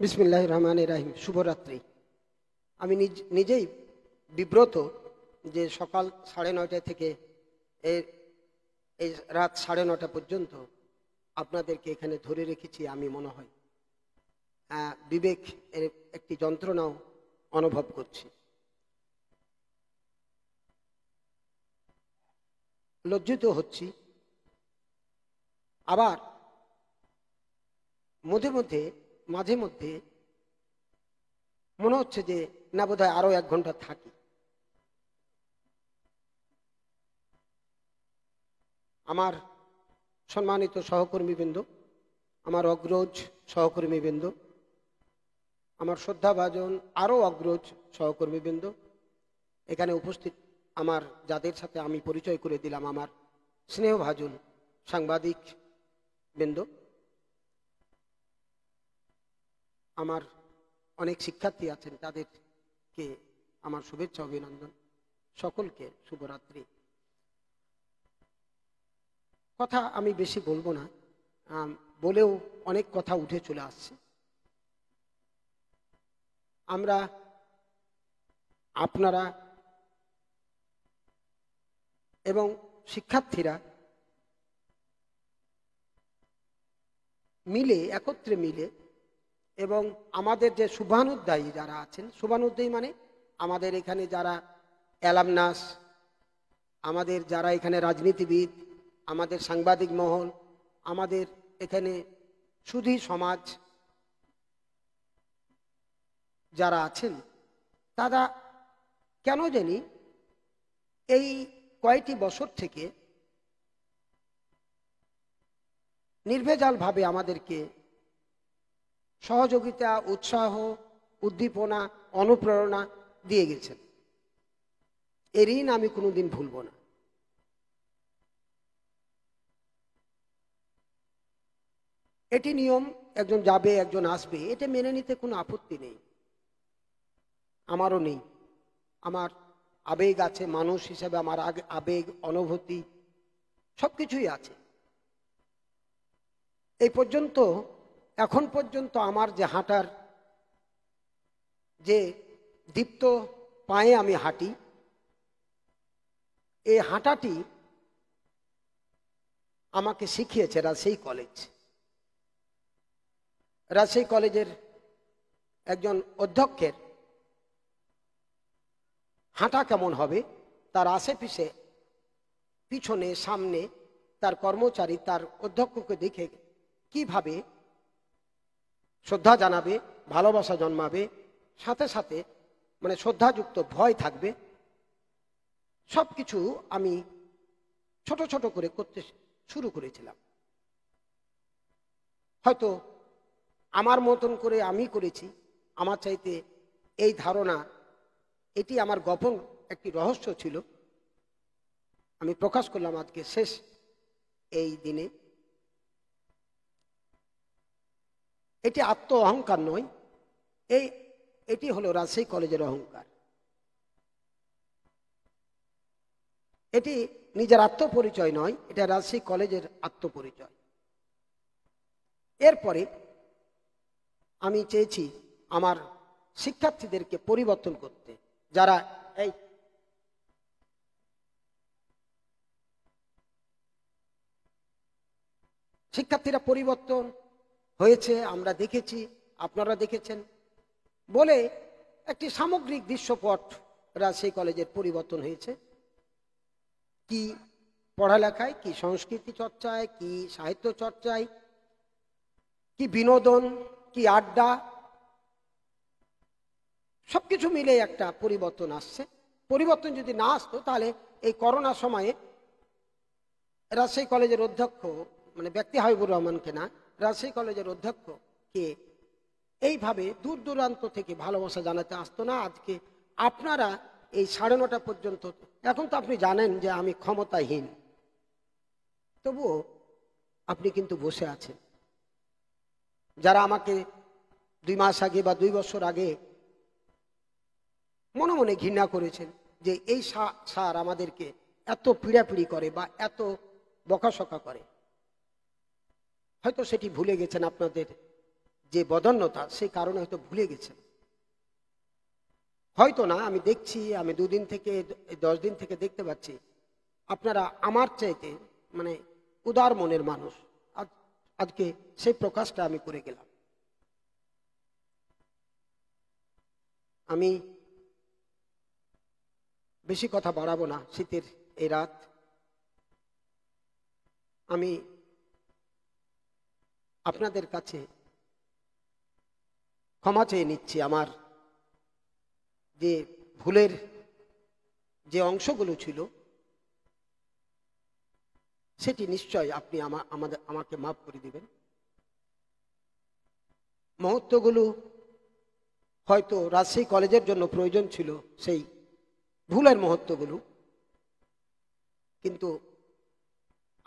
बिस्मिल्लाहिर रहमानिर रहीम शुभरात्रि आमी निजेई बिब्रत जे सकाल 9:30 थेके रात 9:30 पर्यन्त आपनादेरके एखाने धरे रेखेछि। आमी मने हय विवेक एकटी यंत्रणाओ अनुभव करछि। लज्जित हच्छी आबार মাঝে মধ্যে মনে হচ্ছে যে না বোধহয় আরো 1 ঘন্টা থাকি। আমার সম্মানিত সহকর্মীবৃন্দ, আমার অগ্রজ সহকর্মীবৃন্দ, আমার শ্রদ্ধাভাজন আরো অগ্রজ সহকর্মীবৃন্দ, এখানে উপস্থিত আমার যাদের সাথে আমি পরিচয় করে দিলাম, আমার স্নেহভাজন সাংবাদিক বৃন্দ, আমার অনেক শিক্ষার্থী আছেন, তাদেরকে আমার শুভেচ্ছা অভিনন্দন। সকলকে শুভরাত্রি। কথা আমি বেশি বলবো না, বলেও অনেক কথা উঠে চলে আসছে। আমরা আপনারা এবং শিক্ষার্থীরা একত্রে মিলে এবং আমাদের যে শুভানুদ্দায়ী যারা আছেন, শুভানুদ্দায়ী মানে আমাদের এখানে যারা অ্যালামনাস, আমাদের যারা এখানে রাজনীতিবিদ, আমাদের সাংবাদিক মহল, আমাদের এখানে সুধী সমাজ যারা আছেন, তারা কেন জানি এই কয়েকটি বছর থেকে নির্ভেজালভাবে আমাদেরকে সহযোগিতা, উৎসাহ, উদ্দীপনা, অনুপ্রেরণা দিয়ে গেছেন। এর ঋণ আমি কোনোদিন ভুলব না। এটি নিয়ম, একজন যাবে একজন আসবে, এটা মেনে নিতে কোনো আপত্তি নেই, আমারও নেই। আমার আবেগ আছে, মানুষ হিসাবে আমার আবেগ, অনুভূতি সবকিছুই আছে। এখন পর্যন্ত আমার যে হাঁটার যে দীপ্ত পায়ে আমি হাঁটি, এই হাঁটাটি আমাকে শিখিয়েছে রাজশাহী কলেজ। রাজশাহী কলেজের একজন অধ্যক্ষের হাঁটা কেমন হবে, তার আশেপাশে, পিছনে, সামনে তার কর্মচারী তার অধ্যক্ষকে দেখে কিভাবে শ্রদ্ধা জানাবে, ভালোবাসা জন্মাবে, সাথে সাথে মানে শ্রদ্ধাযুক্ত ভয় থাকবে, সব কিছু আমি ছোট ছোট করে করতে শুরু করেছিলাম। হয়তো আমার মতন করে আমি করেছি, আমার চাইতে এই ধারণা, এটি আমার গোপন একটি রহস্য ছিল, আমি প্রকাশ করলাম আজকে শেষ এই দিনে। এটি আত্ম অহংকার নয়, এটি হলো রাজশাহী কলেজের অহংকার। এটি নিজের আত্মপরিচয় নয়, এটা রাজশাহী কলেজের আত্মপরিচয়। এরপরে আমি চেয়েছি আমার শিক্ষার্থীদেরকে পরিবর্তন করতে, যারা এই শিক্ষার্থীরা পরিবর্তন হয়েছে, আমরা দেখেছি, আপনারা দেখেছেন বলে একটি সামগ্রিক দৃশ্যপট রাজশাহী কলেজের পরিবর্তন হয়েছে। কি পড়ালেখায়, কি সংস্কৃতি চর্চায়, কি সাহিত্য চর্চায়, কি বিনোদন, কি আড্ডা, সবকিছু মিলে একটা পরিবর্তন আসছে। পরিবর্তন যদি না আসতো তাহলে এই করোনা সময়ে রাজশাহী কলেজের অধ্যক্ষ, মানে ব্যক্তি হাবিবুর রহমানকে না, রাজশাহী কলেজের অধ্যক্ষকে এইভাবে দূর দূরান্ত থেকে ভালোবাসা জানাতে আসতো না। আজকে আপনারা এই 9:30 পর্যন্ত, এখন তো আপনি জানেন যে আমি ক্ষমতাহীন, তবুও আপনি কিন্তু বসে আছেন। যারা আমাকে 2 মাস আগে বা 2 বছর আগে মনে মনে ঘৃণা করেছেন যে এই স্যার আমাদেরকে এত পিড়াপিড়ি করে বা এত বকাশকা করে, হয়তো সেটি ভুলে গেছেন। আপনাদের যে বদন্যতা সেই কারণে হয়তো ভুলে গেছেন, হয়তো না। আমি দেখছি, আমি দুদিন থেকে 10 দিন থেকে দেখতে পাচ্ছি আপনারা আমার চাইতে মানে উদার মনের মানুষ। আজকে সেই প্রকাশটা আমি করে গেলাম। আমি বেশি কথা বাড়াবো না। শীতের এই রাত আমি আপনাদের কাছে ক্ষমা চেয়ে নিচ্ছি। আমার যে ভুলের যে অংশগুলো ছিল সেটি নিশ্চয় আপনি আমাকে মাফ করে দিবেন। মুহূর্তগুলো হয়তো রাজশাহী কলেজের জন্য প্রয়োজন ছিল, সেই ভুলের মুহূর্তগুলো কিন্তু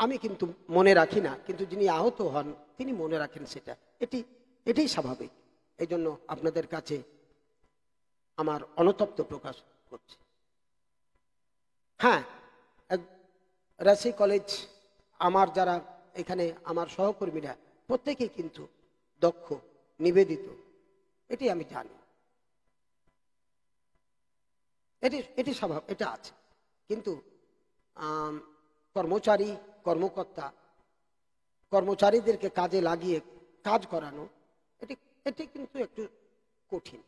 আমি কিন্তু মনে রাখি না, কিন্তু যিনি আহত হন তিনি মনে রাখেন। সেটা এটাই স্বাভাবিক। এই জন্য আপনাদের কাছে আমার অনুতপ্ত প্রকাশ করছি। হ্যাঁ, রাজশাহী কলেজ আমার যারা এখানে আমার সহকর্মীরা প্রত্যেকেই কিন্তু দক্ষ, নিবেদিত, এটি আমি জানি, এটি স্বভাব, এটা আছে। কিন্তু কর্মচারী কর্মকর্তা কর্মচারীদেরকে কাজে লাগিয়ে কাজ করানো এটি কিন্তু একটু কঠিন।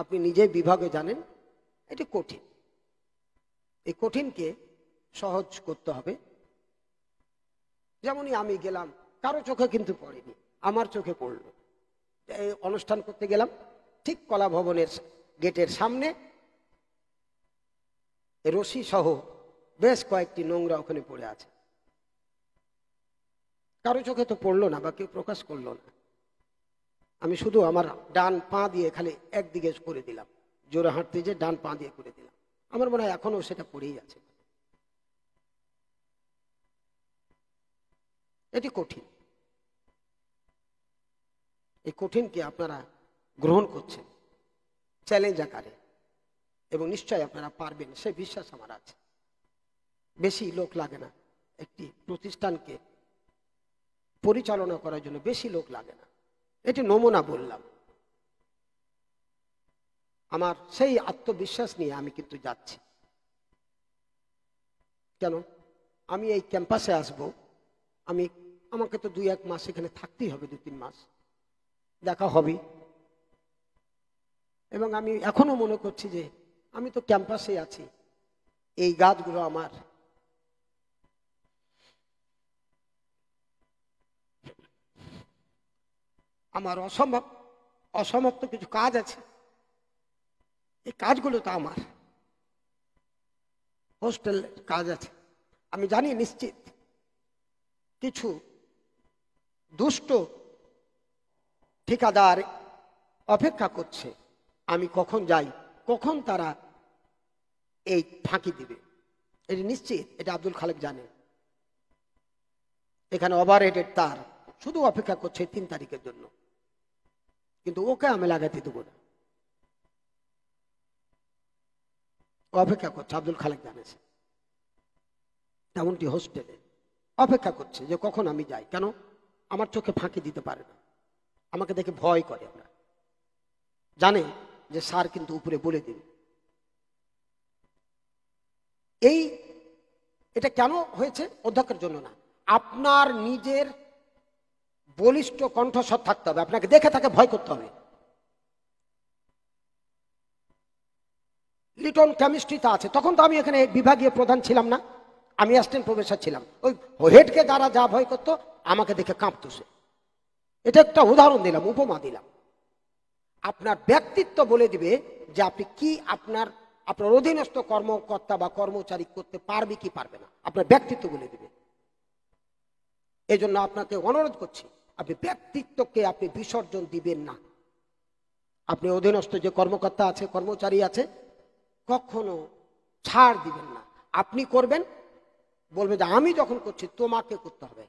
আপনি নিজে বিভাগে জানেন এটি কঠিন। এই কঠিনকে সহজ করতে হবে। যেমনই আমি গেলাম, কারো চোখে কিন্তু পড়েনি, আমার চোখে পড়ল। এই অনুষ্ঠান করতে গেলাম, ঠিক কলা ভবনের গেটের সামনে রশি সহ বেশ কয়েকটি নোংরা ওখানে পড়ে আছে। কারো চোখে তো পড়লো না বা কেউ প্রকাশ করলো না। আমি শুধু আমার ডান পা দিয়ে খালি একদিকে করে দিলাম, জোরে হাঁটতে যে ডান পা দিয়ে করে দিলাম। আমার মনে হয় এখনো সেটা পড়েই আছে। এটি কঠিন। এই কঠিনকে আপনারা গ্রহণ করছেন চ্যালেঞ্জ আকারে, এবং নিশ্চয় আপনারা পারবেন, সে বিশ্বাস আমার আছে। বেশি লোক লাগে না, একটি প্রতিষ্ঠানকে পরিচালনা করার জন্য বেশি লোক লাগে না। এটি নমুনা বললাম। আমার সেই আত্মবিশ্বাস নিয়ে আমি কিন্তু যাচ্ছি। কেন আমি এই ক্যাম্পাসে আসব, আমাকে তো 2-1 মাস এখানে থাকতেই হবে, 2-3 মাস দেখা হবে। এবং আমি এখনো মনে করছি যে আমি তো ক্যাম্পাসে আছি, এই গাছগুলো আমার। অসমাপ্ত কিছু কাজ আছে, এই কাজগুলো তো আমার। হোস্টেল কাজ আছে, আমি জানি নিশ্চিত কিছু দুষ্ট ঠিকাদার অপেক্ষা করছে আমি কখন যাই, কখন তারা এই ফাঁকি দিবে। এটি নিশ্চিত, এটা আব্দুল খালেক জানে। এখানে ওভারহেডের তার শুধু অপেক্ষা করছে 3 তারিখের জন্য, কিন্তু ওকে আমি লাগাতে দেবো না, অপেক্ষা করছে। আব্দুল খালেক জানেছে তেমনটি হোস্টেলে অপেক্ষা করছে যে কখন আমি যাই। কেন আমার চোখে ফাঁকি দিতে পারে না, আমাকে দেখে ভয় করে। আমরা জানে যে স্যার কিন্তু উপরে বলে দিবে। এটা কেন হয়েছে? অধ্যক্ষের জন্য না, আপনার নিজের বলিষ্ঠ কণ্ঠস্বর থাকতে হবে, আপনাকে দেখে তাকে ভয় করতে হবে। লিটন কেমিস্ট্রিতে আছে, তখন তো আমি এখানে বিভাগীয় প্রধান ছিলাম না, আমি অ্যাসিস্ট্যান্ট প্রফেসর ছিলাম। ওই হেডকে যারা যা ভয় করতো, আমাকে দেখে কাঁপতো সে। এটা একটা উদাহরণ দিলাম, উপমা দিলাম। আপনার ব্যক্তিত্ব বলে দিবে যে আপনি কি আপনার অধীনস্থ কর্মকর্তা বা কর্মচারী করতে পারবে কি পারবে না, আপনার ব্যক্তিত্ব বলে দিবে। এই জন্য আপনাকে অনুরোধ করছি, আপনি ব্যক্তিত্বকে আপনি বিসর্জন দিবেন না। আপনি অধীনস্থ যে কর্মকর্তা আছে, কর্মচারী আছে, কখনো ছাড় দিবেন না। আপনি করবেন, বলবে যে আমি যখন করছি তোমাকে করতে হবে,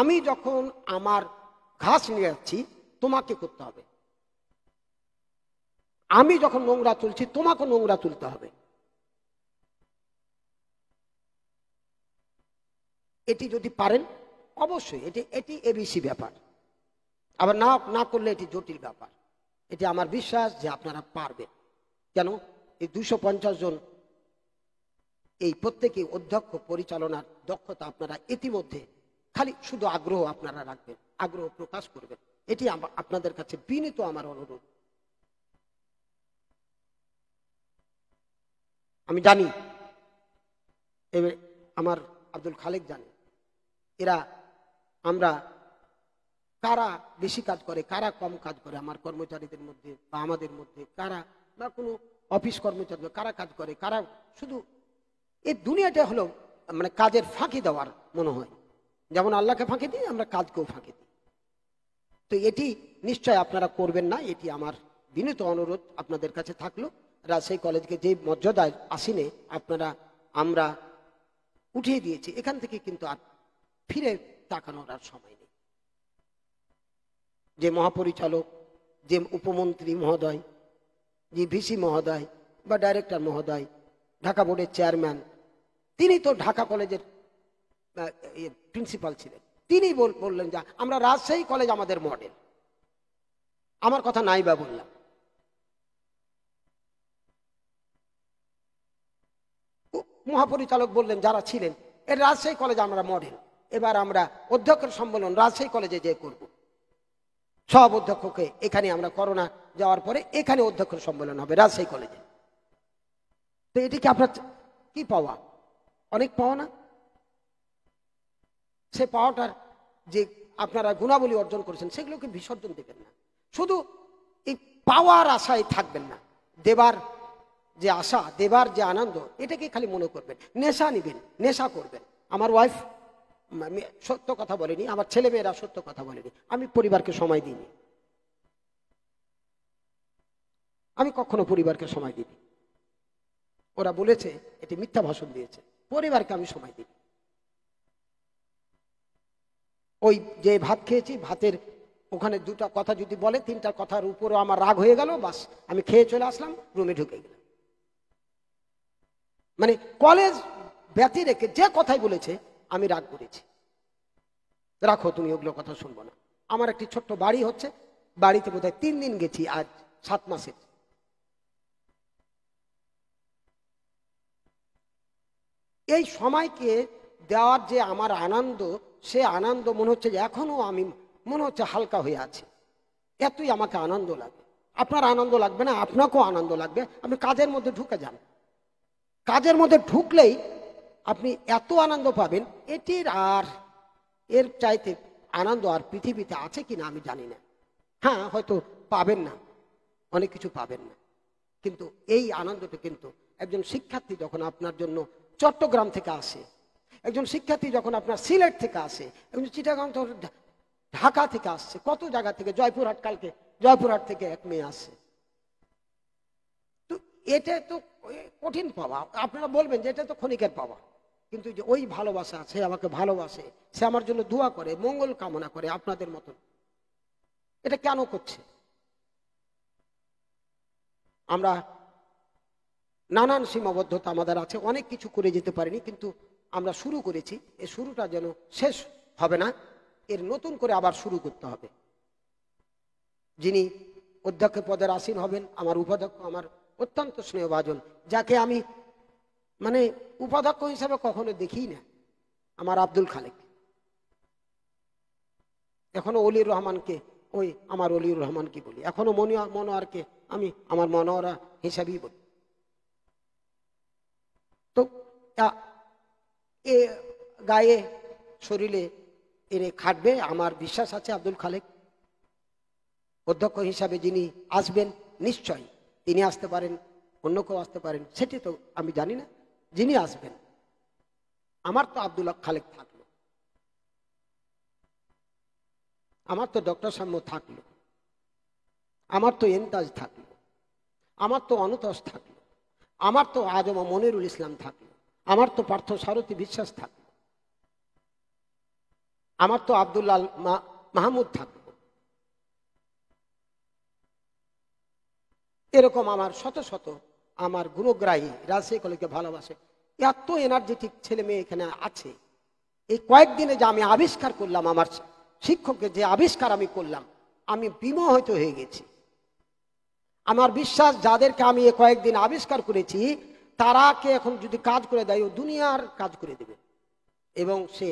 আমি যখন আমার ঘাস নিয়ে যাচ্ছি তোমাকে করতে হবে, আমি যখন নোংরা তুলছি তোমাকে নোংরা তুলতে হবে। এটি যদি পারেন অবশ্যই এটি এবিসি ব্যাপার, আবার না করলে এটি জটিল ব্যাপার। এটি আমার বিশ্বাস যে আপনারা পারবেন। কেন এই ২৫০ জন এই প্রত্যেকই অধ্যক্ষ পরিচালনার দক্ষতা আপনারা ইতিমধ্যে, খালি শুধু আগ্রহ আপনারা রাখবেন, আগ্রহ প্রকাশ করবেন, এটি আপনাদের কাছে বিনীত আমার অনুরোধ। আমি জানি, আমার আব্দুল খালেক জানে, এরা আমরা কারা বেশি কাজ করে, কারা কম কাজ করে আমার কর্মচারীদের মধ্যে বা আমাদের মধ্যে, কারা বা কোনো অফিস কর্মচারী কারা কাজ করে, কারা শুধু এই দুনিয়াটা হলো মানে কাজের ফাঁকি দেওয়ার মনে হয়, যেমন আল্লাহকে ফাঁকি দিই আমরা কাজকেও ফাঁকি দিই। তো এটি নিশ্চয় আপনারা করবেন না, এটি আমার বিনীত অনুরোধ আপনাদের কাছে থাকলো। রাজশাহী কলেজকে যে মর্যাদায় আসিনে আপনারা আমরা উঠিয়ে দিয়েছি, এখান থেকে কিন্তু আর ফিরে তাকানোর আর সময় নেই। যে মহাপরিচালক, যে উপমন্ত্রী মহোদয়, যে ভিসি মহোদয় বা ডাইরেক্টর মহোদয়, ঢাকা বোর্ডের চেয়ারম্যান, তিনি তো ঢাকা কলেজের প্রিন্সিপাল ছিলেন, তিনি বললেন যে আমরা রাজশাহী কলেজ আমাদের মডেল। আমার কথা নাই বা বললাম, মহাপরিচালক বললেন যারা ছিলেন এর রাজশাহী কলেজ আমরা মডেল, এবার আমরা অধ্যক্ষের সম্মেলন রাজশাহী কলেজে যে করব, সব অধ্যক্ষকে এখানে আমরা করোনা যাওয়ার পরে এখানে অধ্যক্ষের সম্মেলন হবে রাজশাহী কলেজে। তো এটি কি আপনার কি পাওয়া, অনেক পাওয়া না? সে পাওয়াটার যে আপনারা গুণাবলী অর্জন করেছেন সেগুলোকে বিসর্জন দেবেন না, শুধু এই পাওয়ার আশায় থাকবেন না, দেবার যে আশা, দেবার যে আনন্দ, এটাকে খালি মনে করবেন, নেশা নেবেন, নেশা করবেন। আমার ওয়াইফ সত্য কথা বলেনি, আমার ছেলেমেয়েরা সত্য কথা বলেনি, আমি পরিবারকে সময় দিইনি, আমি কখনো পরিবারকে সময় দিইনি। ওরা বলেছে এটি মিথ্যা ভাষণ দিয়েছে, পরিবারকে আমি সময় দিই। ওই যে ভাত খেয়েছি, ভাতের ওখানে দুটা কথা যদি বলে, তিনটা কথার উপরও আমার রাগ হয়ে গেল, বাস আমি খেয়ে চলে আসলাম, রুমে ঢুকে গেলাম। মানে কলেজ ব্যতি রেখে যে কথাই বলেছে আমি রাগ করেছি, রাখো তুমি ওগুলো কথা শুনবো না। আমার একটি ছোট্ট বাড়ি হচ্ছে, বাড়িতে বোধহয় 3 দিন গেছি আজ 7 মাসের। এই সময়কে দেওয়ার যে আমার আনন্দ, সে আনন্দ মনে হচ্ছে যে এখনো আমি মনে হচ্ছে হালকা হয়ে আছি, এতই আমাকে আনন্দ লাগে। আপনার আনন্দ লাগবে না, আপনাকেও আনন্দ লাগবে। আপনি কাজের মধ্যে ঢুকে যান, কাজের মধ্যে ঢুকলেই আপনি এত আনন্দ পাবেন, এটির আর এর চাইতে আনন্দ আর পৃথিবীতে আছে কিনা আমি জানি না। হ্যাঁ, হয়তো পাবেন না, অনেক কিছু পাবেন না, কিন্তু এই আনন্দটা কিন্তু একজন শিক্ষার্থী যখন আপনার জন্য চট্টগ্রাম থেকে আসে, একজন শিক্ষার্থী যখন আপনার সিলেট থেকে আসে, একজন চিটাগাং, ঢাকা থেকে আসছে, কত জায়গা থেকে, জয়পুরহাট, কালকে জয়পুরহাট থেকে এক মেয়ে আসছে। তো এটা তো কঠিন পাওয়া, আপনারা বলবেন যে এটা তো ক্ষণিকের পাওয়া, কিন্তু যে ওই ভালোবাসা, সে আমাকে ভালোবাসে, সে আমার জন্য দোয়া করে, মঙ্গল কামনা করে, আপনাদের মতন এটা কেন করছে? আমরা নানান সীমাবদ্ধতা আমাদের আছে, অনেক কিছু করে যেতে পারিনি, কিন্তু আমরা শুরু করেছি, এই শুরুটা যেন শেষ হবে না, এর নতুন করে আবার শুরু করতে হবে। যিনি অধ্যক্ষ পদের আসীন হবেন, আমার উপাধ্যক্ষ, আমার অত্যন্ত স্নেহভাজন, যাকে আমি মানে উপাধ্যক্ষ হিসাবে কখনো দেখি না, আমার আব্দুল খালেক। এখনো অলির রহমানকে ওই আমার অলির রহমানকে বলি, এখনো মনোয়ারকে আমি আমার মনোয়ারা হিসাবেই বলি। তো এ গায়ে শরীরে এনে খাটবে, আমার বিশ্বাস আছে আব্দুল খালেক অধ্যক্ষ হিসাবে যিনি আসবেন, নিশ্চয়ই তিনি আসতে পারেন, অন্য কেউ আসতে পারেন, সেটি তো আমি জানি না, যিনি আসবেন আমার তো আব্দুল খালেক থাকলো, আমার তো ডক্টর সাম্য থাকলো, আমার তো এনতাজ থাকলো, আমার তো অনতস থাকলো, আমার তো আজমা মনিরুল ইসলাম থাকলো, আমার তো পার্থ সারথী বিশ্বাস থাকলো, আমার তো আব্দুল্লাহ মাহমুদ থাকলো, এরকম আমার শত শত আমার গুণগ্রাহী, রাজশাহী কলেজকে ভালোবাসে, এত এনার্জেটিক ছেলে মেয়ে এখানে আছে, कयेक दिने जो आमी आविष्कार करलाम आमार शिक्षकेर जे आविष्कार आमी करलाम आमी बिमोहित हये गेछि। आमार विश्वास जादेरके आमी ए कयेकदिन आविष्कार करेछि ताराके एखन जोदि काज करे देय ओ दुनियार काज करे देबे एबं से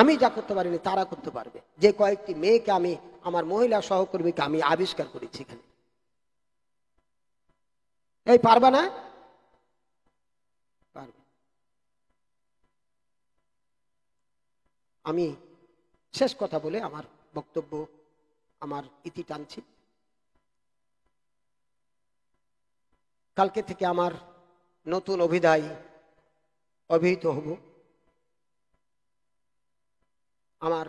आमी जा करते पारिनि तारा करते पारबे। जे कयेकटी मेयेके आमी आमार महिला सहकर्मीके आमी आविष्कार करेछि एखाने এই পারবা না পারবে। আমি শেষ কথা বলে আমার বক্তব্য আমার ইতি টানছি। কালকে থেকে আমার নতুন অভিধায় অভিহিত হব। আমার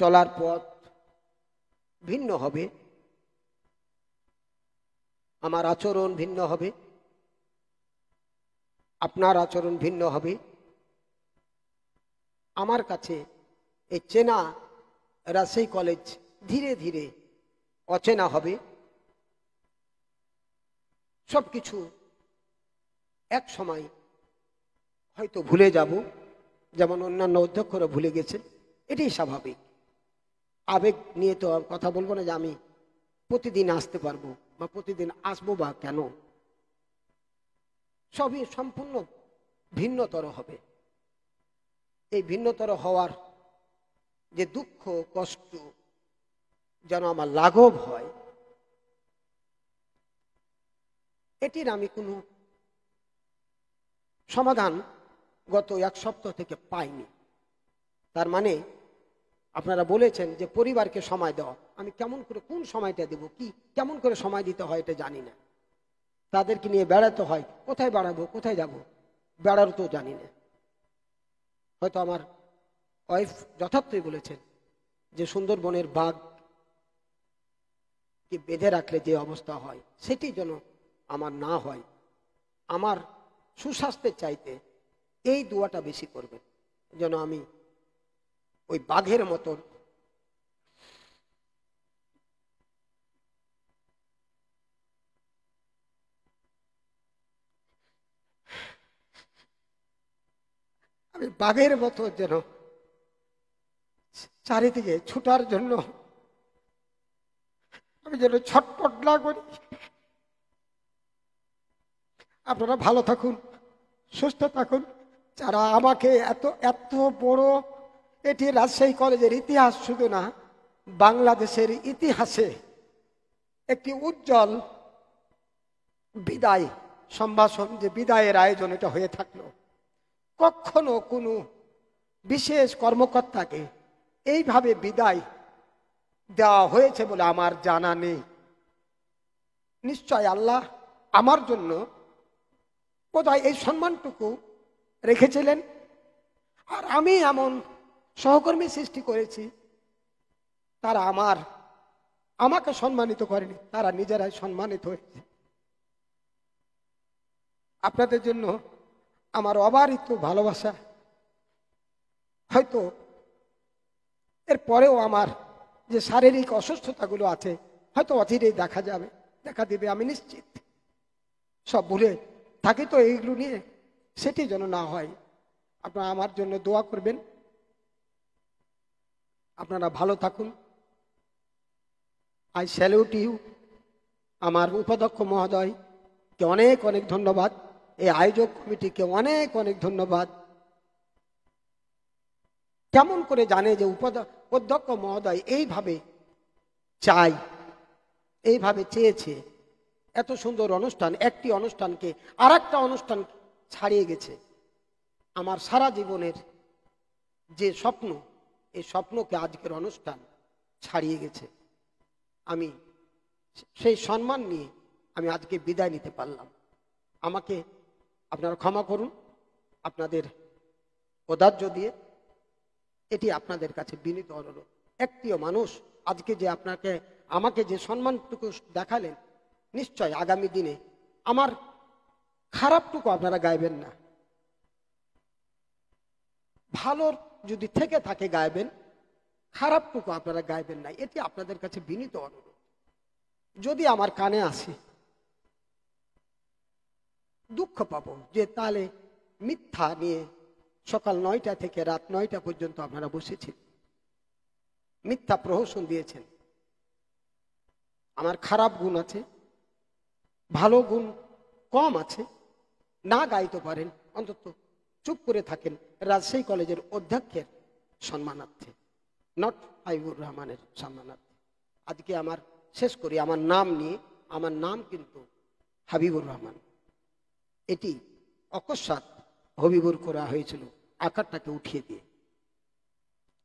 চলার পথ ভিন্ন হবে, আমার আচরণ ভিন্ন হবে, আপনার আচরণ ভিন্ন হবে। আমার কাছে এই চেনা রাজশাহী কলেজ ধীরে ধীরে অচেনা হবে। সব কিছু এক সময় হয়তো ভুলে যাব, যেমন অন্যান্য অধ্যক্ষরা ভুলে গেছেন, এটাই স্বাভাবিক। আবেগ নিয়ে তো কথা বলবো না যে আমি প্রতিদিন আসতে পারবো বা প্রতিদিন আসবো বা কেন, সবই সম্পূর্ণ ভিন্নতর হবে। এই ভিন্নতর হওয়ার যে দুঃখ কষ্ট যেন আমার লাঘব হয়, এটির আমি কোনো সমাধান গত এক সপ্তাহ থেকে পাইনি। তার মানে আপনারা বলেছেন যে পরিবারকে সময় দেওয়া, আমি কেমন করে কোন সময়টা দেব, কি কেমন করে সময় দিতে হয় এটা জানি না। তাদেরকে নিয়ে বেড়াতে হয়, কোথায় বেড়াবো কোথায় যাব বেড়ার তো জানি না। হয়তো আমার ওয়াইফ যথার্থই বলেছেন যে সুন্দরবনের বাঘকে বেঁধে রাখলে যে অবস্থা হয় সেটি যেন আমার না হয়। আমার সুস্বাস্থ্যের চাইতে এই দোয়াটা বেশি করবে যেন আমি ওই বাঘের মতন বাঘের মতো যেন চারিদিকে ছুটার জন্য আমি যেন ছটপট না করি। আপনারা ভালো থাকুন, সুস্থ থাকুন। যারা আমাকে এত এত বড়, এটি রাজশাহী কলেজের ইতিহাস শুধু না, বাংলাদেশের ইতিহাসে একটি উজ্জ্বল বিদায় সম্ভাষণ, যে বিদায়ের আয়োজন এটা হয়ে থাকলো, কখনো কোনো বিশেষ কর্মকর্তাকে এইভাবে বিদায় দেওয়া হয়েছে বলে আমার জানা নেই। নিশ্চয় আল্লাহ আমার জন্য কোথায় এই সম্মানটুকু রেখেছিলেন, আর আমি এমন সহকর্মী সৃষ্টি করেছি তারা আমাকে সম্মানিত করেনি, তারা নিজেরাই সম্মানিত হয়েছে। আপনাদের জন্য আমার অবারিত ভালোবাসা। হয়তো এর পরেও আমার যে শারীরিক অসুস্থতাগুলো আছে হয়তো অচিরেই দেখা দেবে, আমি নিশ্চিত। সব ভুলে থাকি তো এইগুলো নিয়ে, সেটি যেন না হয়। আপনারা আমার জন্য দোয়া করবেন। আপনারা ভালো থাকুন। I salute you. আমার উপাধ্যক্ষ মহোদয়কে অনেক অনেক ধন্যবাদ, এই আয়োজক কমিটিকে অনেক অনেক ধন্যবাদ। কেমন করে জানে যে অধ্যক্ষ মহোদয় এইভাবে চেয়েছে, এত সুন্দর অনুষ্ঠান, একটি অনুষ্ঠানকে আর একটা অনুষ্ঠান ছাড়িয়ে গেছে। আমার সারা জীবনের যে স্বপ্ন, এই স্বপ্নকে আজকের অনুষ্ঠান ছাড়িয়ে গেছে। আমি সেই সম্মান নিয়ে আমি আজকে বিদায় নিতে পারলাম। আমাকে আপনারা ক্ষমা করুন আপনাদের ঔদার্য দিয়ে, এটি আপনাদের কাছে বিনীত অনুরোধ। একটিও মানুষ আজকে যে আমাকে যে সম্মানটুকু দেখালেন, নিশ্চয় আগামী দিনে আমার খারাপটুকু আপনারা গাইবেন না, ভালোর যদি থেকে থাকে গাইবেন, খারাপটুকু আপনারা গাইবেন না, এটি আপনাদের কাছে বিনীত অনুরোধ। যদি আমার কানে আসে দুঃখ পাবো যে তাহলে মিথ্যা নিয়ে সকাল ৯টা থেকে রাত ৯টা পর্যন্ত আপনারা বসেছেন, মিথ্যা প্রহসন দিয়েছেন। আমার খারাপ গুণ আছে, ভালো গুণ কম আছে, না গাইতে পারেন অন্তত চুপ করে থাকেন রাজশাহী কলেজের অধ্যক্ষের সম্মানার্থে, নট হাবিবুর রহমানের সম্মানার্থে। আজকে আমার শেষ করি আমার নাম নিয়ে। আমার নাম কিন্তু হাবিবুর রহমান, এটি অকস্মাৎ হবিবুর করা হয়েছিল আকারটাকে উঠিয়ে দিয়ে।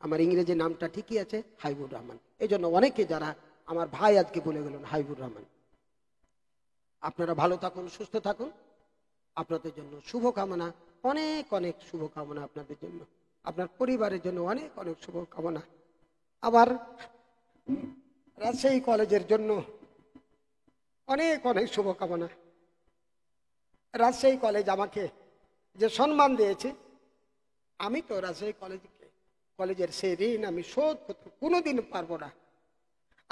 আমার ইংরেজি নামটা ঠিকই আছে হাবিবুর রহমান, এই জন্য অনেকে যারা আমার ভাই আজকে বলে গেলেন হাবিবুর রহমান। আপনারা ভালো থাকুন, সুস্থ থাকুন, আপনাদের জন্য শুভকামনা, অনেক অনেক শুভকামনা আপনাদের জন্য, আপনার পরিবারের জন্য অনেক অনেক শুভকামনা, আবার রাজশাহী কলেজের জন্য অনেক অনেক শুভকামনা। রাজশাহী কলেজ আমাকে যে সম্মান দিয়েছে, আমি তো রাজশাহী কলেজের সেই ঋণ আমি শোধ করতে কোনোদিন পারবো না।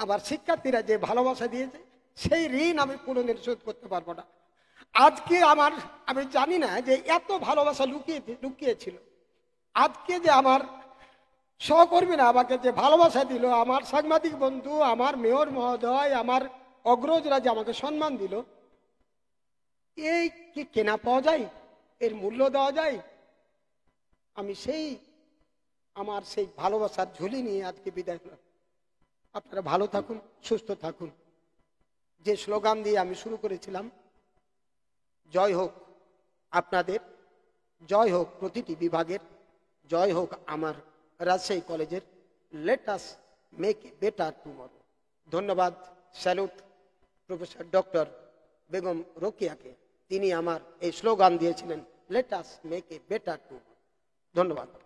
আমার শিক্ষার্থীরা যে ভালোবাসা দিয়েছে সেই ঋণ আমি কোনোদিন শোধ করতে পারবো না। আজকে আমার, আমি জানি না যে এত ভালোবাসা লুকিয়েছিল, আজকে যে আমার সহকর্মীরা আমাকে যে ভালোবাসা দিল, আমার সাংবাদিক বন্ধু, আমার মেয়র মহোদয়, আমার অগ্রজরা যে আমাকে সম্মান দিল, এই কি কেনা পাওয়া যায়, এর মূল্য দেওয়া যায়? আমি সেই আমার সেই ভালোবাসার ঝুলি নিয়ে আজকে বিদায় হলাম। আপনারা ভালো থাকুন, সুস্থ থাকুন। যে স্লোগান দিয়ে আমি শুরু করেছিলাম, জয় হোক আপনাদের, জয় হোক প্রতিটি বিভাগের, জয় হোক আমার রাজশাহী কলেজের। Let us make a better tomorrow. ধন্যবাদ, স্যালুট প্রফেসর ডক্টর বেগম রোকিয়াকে, তিনি আমার এই স্লোগান দিয়েছিলেন, let us make a better tomorrow. ধন্যবাদ।